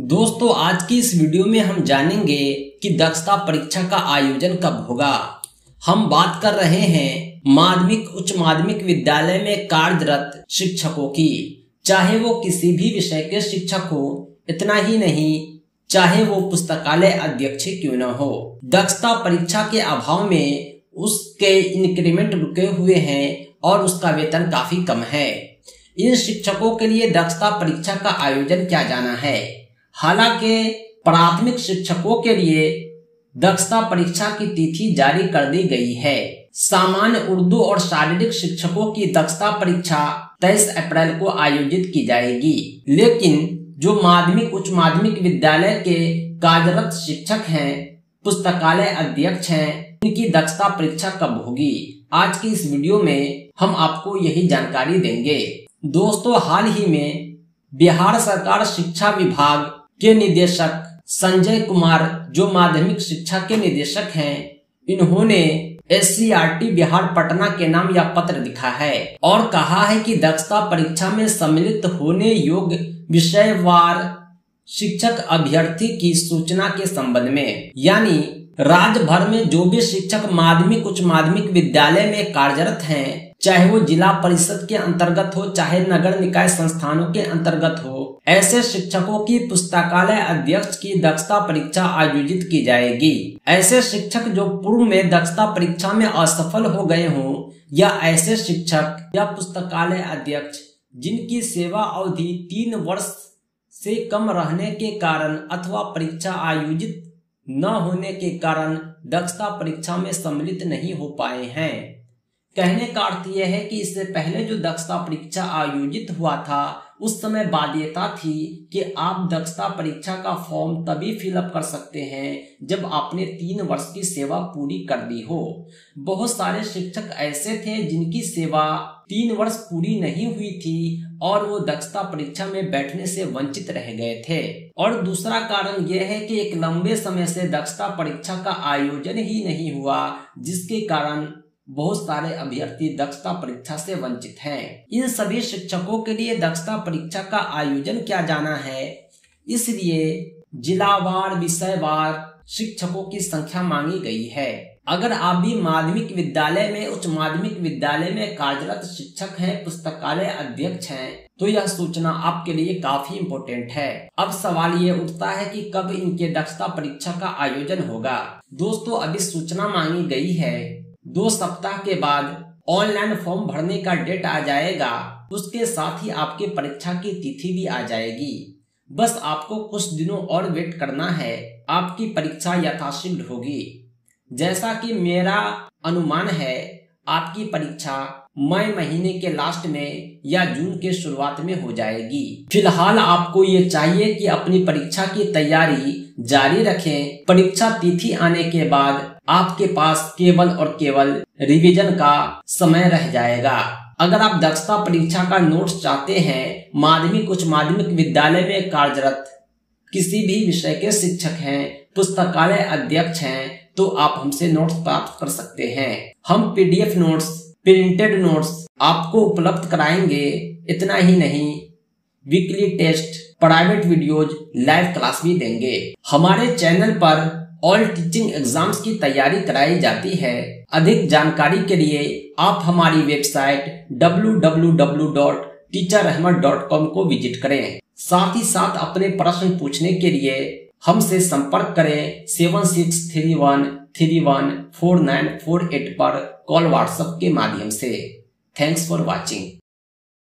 दोस्तों आज की इस वीडियो में हम जानेंगे कि दक्षता परीक्षा का आयोजन कब होगा। हम बात कर रहे हैं माध्यमिक उच्च माध्यमिक विद्यालय में कार्यरत शिक्षकों की, चाहे वो किसी भी विषय के शिक्षक हो। इतना ही नहीं, चाहे वो पुस्तकालय अध्यक्ष क्यों न हो, दक्षता परीक्षा के अभाव में उसके इंक्रीमेंट रुके हुए हैं और उसका वेतन काफी कम है। इन शिक्षकों के लिए दक्षता परीक्षा का आयोजन किया जाना है। हालांकि प्राथमिक शिक्षकों के लिए दक्षता परीक्षा की तिथि जारी कर दी गई है। सामान्य उर्दू और शारीरिक शिक्षकों की दक्षता परीक्षा 23 अप्रैल को आयोजित की जाएगी, लेकिन जो माध्यमिक उच्च माध्यमिक विद्यालय के कार्यरत शिक्षक हैं, पुस्तकालय अध्यक्ष हैं, इनकी दक्षता परीक्षा कब होगी, आज की इस वीडियो में हम आपको यही जानकारी देंगे। दोस्तों, हाल ही में बिहार सरकार शिक्षा विभाग के निदेशक संजय कुमार, जो माध्यमिक शिक्षा के निदेशक हैं, इन्होंने SCRT बिहार पटना के नाम यह पत्र लिखा है और कहा है कि दक्षता परीक्षा में सम्मिलित होने योग्य विषयवार शिक्षक अभ्यर्थी की सूचना के संबंध में, यानी राज्य भर में जो भी शिक्षक माध्यमिक उच्च माध्यमिक विद्यालय में कार्यरत हैं, चाहे वो जिला परिषद के अंतर्गत हो चाहे नगर निकाय संस्थानों के अंतर्गत हो, ऐसे शिक्षकों की पुस्तकालय अध्यक्ष की दक्षता परीक्षा आयोजित की जाएगी। ऐसे शिक्षक जो पूर्व में दक्षता परीक्षा में असफल हो गए हों या ऐसे शिक्षक या पुस्तकालय अध्यक्ष जिनकी सेवा अवधि 3 वर्ष से कम रहने के कारण अथवा परीक्षा आयोजित न होने के कारण दक्षता परीक्षा में सम्मिलित नहीं हो पाए हैं। कहने का अर्थ यह है कि इससे पहले जो दक्षता परीक्षा आयोजित हुआ था, उस समय बाध्यता थी कि आप दक्षता परीक्षा का फॉर्म तभी फिलअप कर सकते हैं जब आपने 3 वर्ष की सेवा पूरी कर दी हो। बहुत सारे शिक्षक ऐसे थे जिनकी सेवा 3 वर्ष पूरी नहीं हुई थी और वो दक्षता परीक्षा में बैठने से वंचित रह गए थे। और दूसरा कारण यह है कि एक लंबे समय से दक्षता परीक्षा का आयोजन ही नहीं हुआ, जिसके कारण बहुत सारे अभ्यर्थी दक्षता परीक्षा से वंचित हैं। इन सभी शिक्षकों के लिए दक्षता परीक्षा का आयोजन किया जाना है, इसलिए जिलावार विषयवार शिक्षकों की संख्या मांगी गई है। अगर आप भी माध्यमिक विद्यालय में उच्च माध्यमिक विद्यालय में कार्यरत शिक्षक हैं, पुस्तकालय अध्यक्ष हैं, तो यह सूचना आपके लिए काफी इम्पोर्टेंट है। अब सवाल ये उठता है कि कब इनके दक्षता परीक्षा का आयोजन होगा। दोस्तों, अभी सूचना मांगी गई है, 2 सप्ताह के बाद ऑनलाइन फॉर्म भरने का डेट आ जाएगा, उसके साथ ही आपके परीक्षा की तिथि भी आ जाएगी। बस आपको कुछ दिनों और वेट करना है, आपकी परीक्षा यथाशीघ्र होगी। जैसा कि मेरा अनुमान है, आपकी परीक्षा मई महीने के लास्ट में या जून के शुरुआत में हो जाएगी। फिलहाल आपको ये चाहिए कि अपनी परीक्षा की तैयारी जारी रखें। परीक्षा तिथि आने के बाद आपके पास केवल और केवल रिवीजन का समय रह जाएगा। अगर आप दक्षता परीक्षा का नोट्स चाहते हैं, माध्यमिक उच्च माध्यमिक विद्यालय में कार्यरत किसी भी विषय के शिक्षक हैं, पुस्तकालय अध्यक्ष हैं, तो आप हमसे नोट्स प्राप्त कर सकते हैं। हम PDF नोट्स, प्रिंटेड नोट्स आपको उपलब्ध कराएंगे। इतना ही नहीं, weekly test, private videos, live class भी देंगे। हमारे चैनल पर ऑल टीचिंग एग्जाम्स की तैयारी कराई जाती है। अधिक जानकारी के लिए आप हमारी वेबसाइट www.teacherahmad.com को विजिट करें। साथ ही साथ अपने प्रश्न पूछने के लिए हमसे संपर्क करें 7631314948 पर कॉल, व्हाट्सएप के माध्यम से। Thanks for watching.